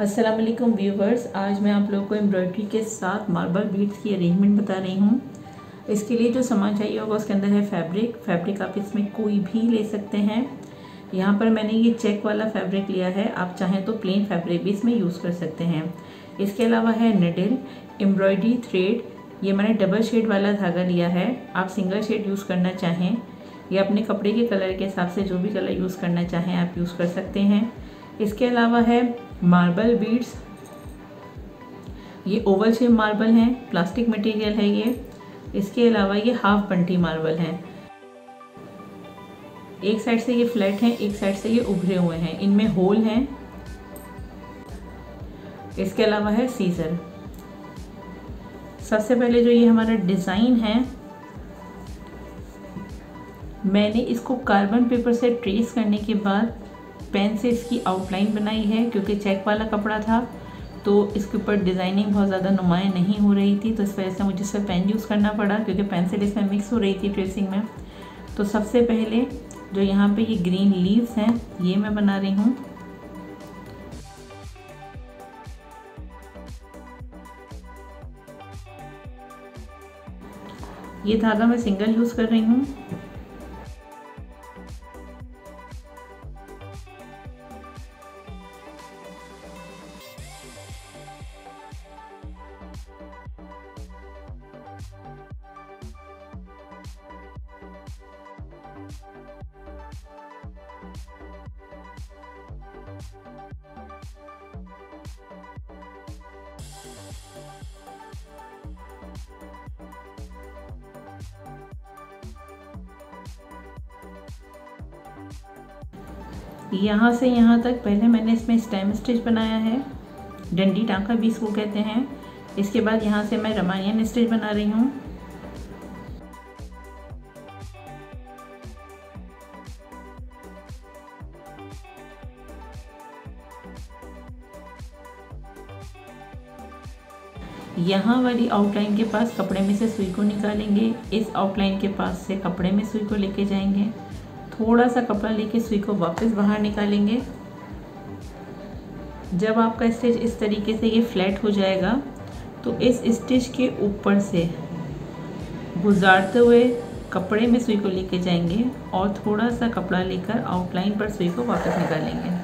अस्सलाम वालेकुम व्यूवर्स, आज मैं आप लोगों को एम्ब्रॉयडरी के साथ मार्बल बीड्स की अरेंजमेंट बता रही हूँ। इसके लिए जो सामान चाहिए होगा उसके अंदर है फैब्रिक। आप इसमें कोई भी ले सकते हैं। यहाँ पर मैंने ये चेक वाला फैब्रिक लिया है, आप चाहें तो प्लेन फैब्रिक भी इसमें यूज़ कर सकते हैं। इसके अलावा है निडल, एम्ब्रॉयडरी थ्रेड। ये मैंने डबल शेड वाला धागा लिया है, आप सिंगल शेड यूज़ करना चाहें या अपने कपड़े के कलर के हिसाब से जो भी कलर यूज़ करना चाहें आप यूज़ कर सकते हैं। इसके अलावा है मार्बल बीड्स। ये ओवल शेप मार्बल हैं, प्लास्टिक मटेरियल है ये। इसके अलावा ये हाफ बंटी मार्बल हैं, एक साइड से ये फ्लैट हैं, एक साइड से ये उभरे हुए हैं, इनमें होल हैं। इसके अलावा है सीजर। सबसे पहले जो ये हमारा डिज़ाइन है, मैंने इसको कार्बन पेपर से ट्रेस करने के बाद पेन से इसकी आउटलाइन बनाई है, क्योंकि चेक वाला कपड़ा था तो इसके ऊपर डिज़ाइनिंग बहुत ज़्यादा नुमाया नहीं हो रही थी, तो इस वजह से मुझे इसमें पेन यूज़ करना पड़ा क्योंकि पेंसिल इसमें मिक्स हो रही थी ट्रेसिंग में। तो सबसे पहले जो यहाँ पे ये ग्रीन लीव्स हैं ये मैं बना रही हूँ। ये धागा मैं सिंगल यूज़ कर रही हूँ। यहाँ से यहाँ तक पहले मैंने इसमें स्टेम स्टिच बनाया है, डंडी टांका भी इसको कहते हैं। इसके बाद यहाँ से मैं रामायण स्टिच बना रही हूँ। यहाँ वाली आउटलाइन के पास कपड़े में से सुई को निकालेंगे, इस आउटलाइन के पास से कपड़े में सुई को लेके जाएंगे, थोड़ा सा कपड़ा लेके सुई को वापस बाहर निकालेंगे। जब आपका स्टिच इस तरीके से ये फ्लैट हो जाएगा तो इस स्टिच के ऊपर से गुजारते हुए कपड़े में सुई को लेके जाएंगे और थोड़ा सा कपड़ा लेकर आउटलाइन पर सुई को वापस निकालेंगे।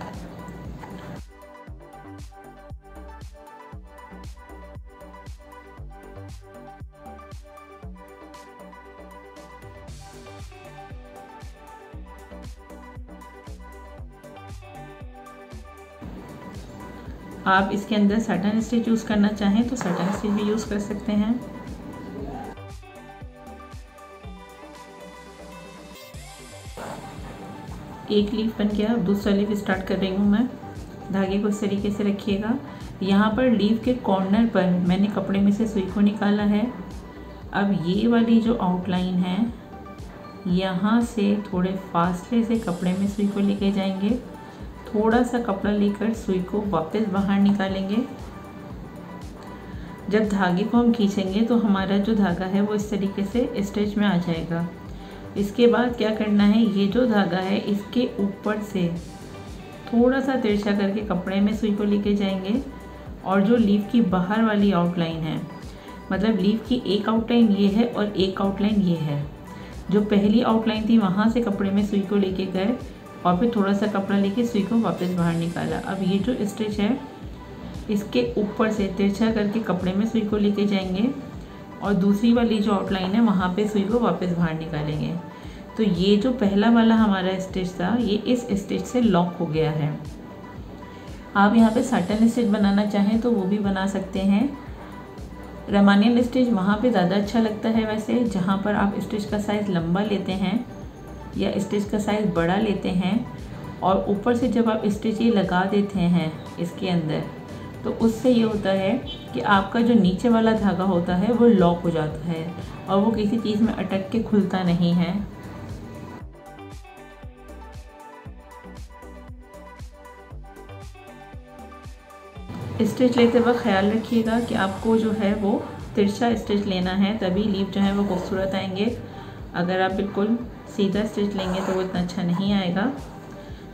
आप इसके अंदर साटन स्टिच यूज़ करना चाहें तो साटन स्टिच भी यूज़ कर सकते हैं। एक लीफ बन गया, अब दूसरा लीफ स्टार्ट कर रही हूँ मैं। धागे को इस तरीके से रखिएगा। यहाँ पर लीफ के कॉर्नर पर मैंने कपड़े में से सुई को निकाला है। अब ये वाली जो आउटलाइन है यहाँ से थोड़े फासले से कपड़े में सुई को लेके जाएंगे, थोड़ा सा कपड़ा लेकर सुई को वापस बाहर निकालेंगे। जब धागे को हम खींचेंगे तो हमारा जो धागा है वो इस तरीके से स्टिच में आ जाएगा। इसके बाद क्या करना है, ये जो धागा है इसके ऊपर से थोड़ा सा तिरछा करके कपड़े में सुई को लेके जाएंगे और जो लीफ की बाहर वाली आउटलाइन है, मतलब लीफ की एक आउटलाइन ये है और एक आउटलाइन ये है, जो पहली आउटलाइन थी वहाँ से कपड़े में सुई को लेके गए और फिर थोड़ा सा कपड़ा लेके सुई को वापस बाहर निकाला। अब ये जो स्टिच है इसके ऊपर से तिरछा करके कपड़े में सुई को लेके जाएंगे और दूसरी वाली जो आउटलाइन है वहाँ पे सुई को वापस बाहर निकालेंगे। तो ये जो पहला वाला हमारा स्टिच था ये इस स्टिच से लॉक हो गया है। आप यहाँ पे साटन स्टिच बनाना चाहें तो वो भी बना सकते हैं। रमानियन स्टिच वहाँ पे ज़्यादा अच्छा लगता है वैसे, जहाँ पर आप स्टिच का साइज़ लंबा लेते हैं या स्टिच का साइज़ बड़ा लेते हैं और ऊपर से जब आप स्टिच ये लगा देते हैं इसके अंदर, तो उससे ये होता है कि आपका जो नीचे वाला धागा होता है वो लॉक हो जाता है और वो किसी चीज़ में अटक के खुलता नहीं है। स्टिच लेते वक्त ख्याल रखिएगा कि आपको जो है वो तिरछा स्टिच लेना है, तभी लीफ जो है वो खूबसूरत आएंगे। अगर आप बिल्कुल सीधा स्टिच लेंगे तो वो इतना अच्छा नहीं आएगा।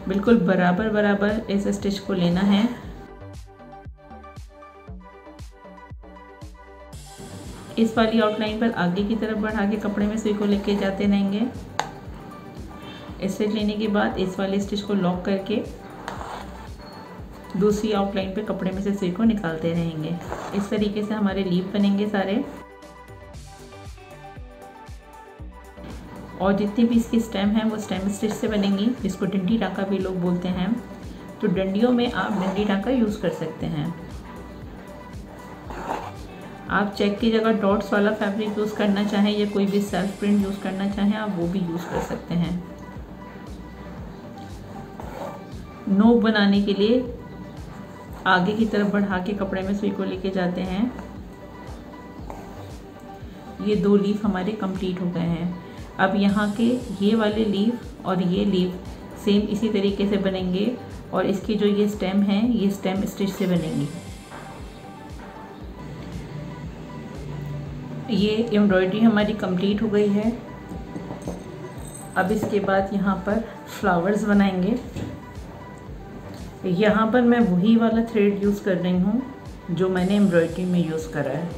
बिल्कुल बराबर इस स्टिच को लेना है। इस वाली आउटलाइन पर आगे की तरफ बढ़ा के कपड़े में सुई को लेके जाते रहेंगे। स्ट्रेच लेने के बाद इस वाले स्टिच को लॉक करके दूसरी आउटलाइन पर कपड़े में से सुई को निकालते रहेंगे। इस तरीके से हमारे लीफ बनेंगे सारे। और जितने भी इसकी स्टेम हैं वो स्टेम स्टिच से बनेंगी, जिसको डंडी टाँका भी लोग बोलते हैं। तो डंडियों में आप डंडी टाँका यूज़ कर सकते हैं। आप चेक की जगह डॉट्स वाला फैब्रिक यूज़ करना चाहें या कोई भी सेल्फ प्रिंट यूज़ करना चाहें, आप वो भी यूज़ कर सकते हैं। नोक बनाने के लिए आगे की तरफ बढ़ा के कपड़े में सुई को लेके जाते हैं। ये दो लीफ हमारे कंप्लीट हो गए हैं। अब यहाँ के ये वाले लीफ और ये लीफ सेम इसी तरीके से बनेंगे और इसकी जो ये स्टेम है ये स्टेम स्टिच से बनेंगी। ये एम्ब्रॉयडरी हमारी कंप्लीट हो गई है। अब इसके बाद यहाँ पर फ्लावर्स बनाएंगे। यहाँ पर मैं वही वाला थ्रेड यूज़ कर रही हूँ जो मैंने एम्ब्रॉयडरी में यूज़ करा है।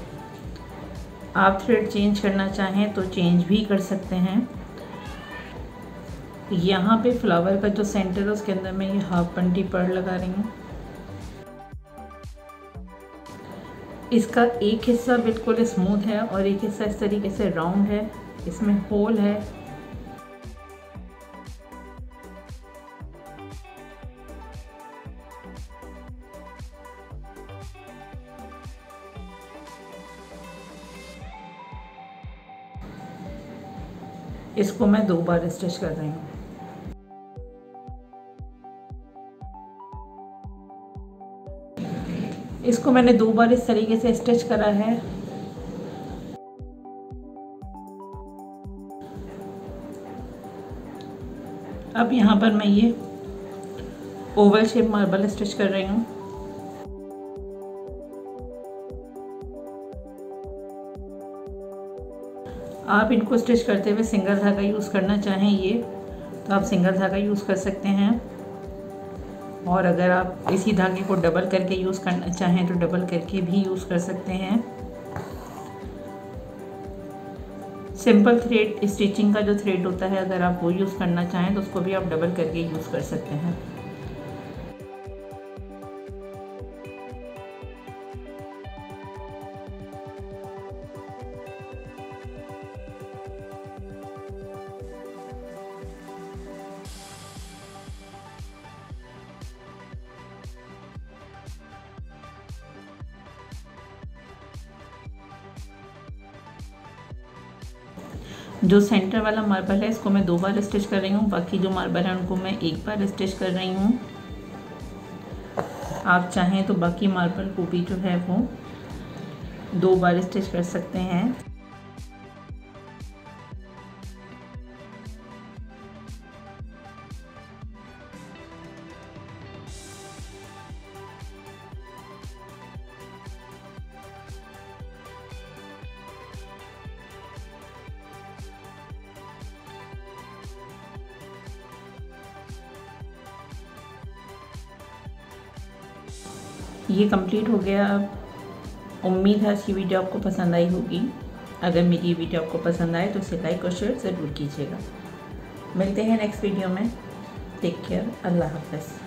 आप थ्रेड चेंज करना चाहें तो चेंज भी कर सकते हैं। यहाँ पे फ्लावर का जो सेंटर है उसके अंदर मैं ये हाफ पट्टी पर्ल लगा रही हूँ। इसका एक हिस्सा बिल्कुल स्मूथ है और एक हिस्सा इस तरीके से राउंड है, इसमें होल है। इसको मैं 2 बार स्टिच कर रही हूँ। इसको मैंने 2 बार इस तरीके से स्टिच करा है। अब यहाँ पर मैं ये ओवल शेप मार्बल स्टिच कर रही हूँ। आप इनको स्टिच करते हुए सिंगल धागा यूज़ करना चाहें ये तो आप सिंगल धागा यूज़ कर सकते हैं, और अगर आप इसी धागे को डबल करके यूज़ करना चाहें तो डबल करके भी यूज़ कर सकते हैं। सिंपल थ्रेड स्टिचिंग का जो थ्रेड होता है अगर आप वो यूज़ करना चाहें तो उसको भी आप डबल करके यूज़ कर सकते हैं। जो सेंटर वाला मार्बल है इसको मैं 2 बार स्टिच कर रही हूँ, बाकी जो मार्बल है उनको मैं 1 बार स्टिच कर रही हूँ। आप चाहें तो बाकी मार्बल को भी जो है वो 2 बार स्टिच कर सकते हैं। ये कंप्लीट हो गया। अब उम्मीद है इसकी वीडियो आपको पसंद आई होगी। अगर मेरी ये वीडियो आपको पसंद आए तो इसे लाइक और शेयर ज़रूर कीजिएगा। मिलते हैं नेक्स्ट वीडियो में। Take care. अल्लाह हाफ़िज़।